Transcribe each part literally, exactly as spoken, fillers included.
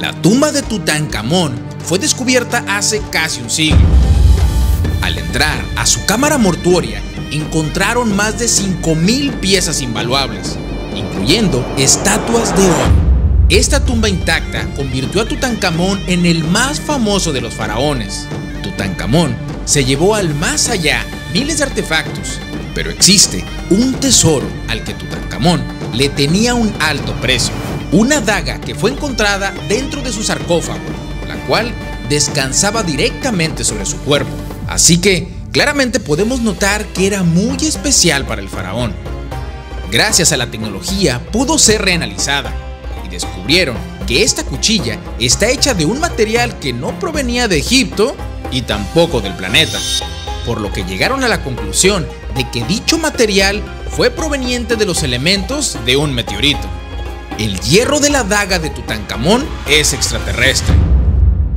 La tumba de Tutankamón fue descubierta hace casi un siglo. Al entrar a su cámara mortuoria, encontraron más de cinco mil piezas invaluables, incluyendo estatuas de oro. Esta tumba intacta convirtió a Tutankamón en el más famoso de los faraones. Tutankamón se llevó al más allá miles de artefactos, pero existe un tesoro al que Tutankamón le tenía un alto precio. Una daga que fue encontrada dentro de su sarcófago, la cual descansaba directamente sobre su cuerpo. Así que claramente podemos notar que era muy especial para el faraón. Gracias a la tecnología pudo ser reanalizada y descubrieron que esta cuchilla está hecha de un material que no provenía de Egipto y tampoco del planeta, por lo que llegaron a la conclusión de que dicho material fue proveniente de los elementos de un meteorito. El hierro de la daga de Tutankamón es extraterrestre.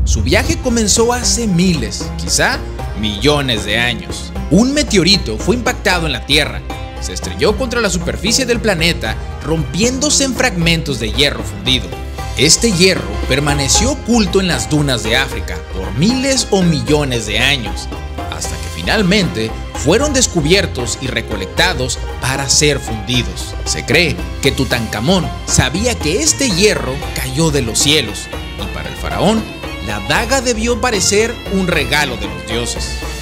Su viaje comenzó hace miles, quizá millones de años. Un meteorito fue impactado en la Tierra, se estrelló contra la superficie del planeta, rompiéndose en fragmentos de hierro fundido. Este hierro permaneció oculto en las dunas de África por miles o millones de años, hasta que finalmente fueron descubiertos y recolectados para ser fundidos. Se cree que Tutankamón sabía que este hierro cayó de los cielos, y para el faraón, la daga debió parecer un regalo de los dioses.